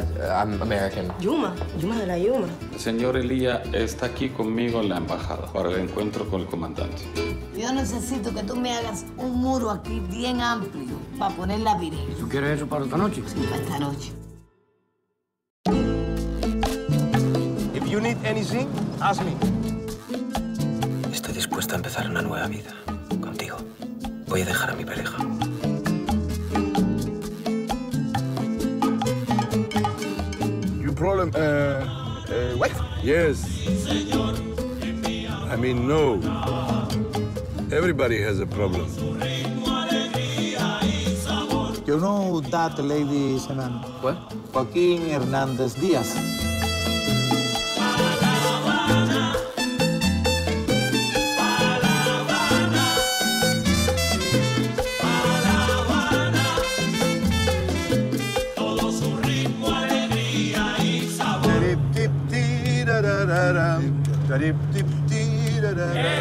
I'm American. Yuma de la Yuma. El señor Elías está aquí conmigo en la embajada para el encuentro con el comandante. Yo necesito que tú me hagas un muro aquí bien amplio para poner la pirámide. ¿Tú quieres eso para esta noche? Sí, para esta noche. If you need anything, ask me. Estoy dispuesta a empezar una nueva vida contigo. Voy a dejar a mi pareja. Problem? What? Yes. I mean, no. Everybody has a problem. You know that lady is a man? What? Joaquin Hernandez Diaz. Yeah.